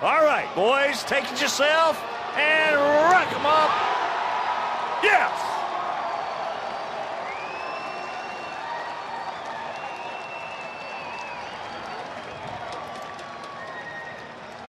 All right, boys, take it yourself and rack them up. Yes!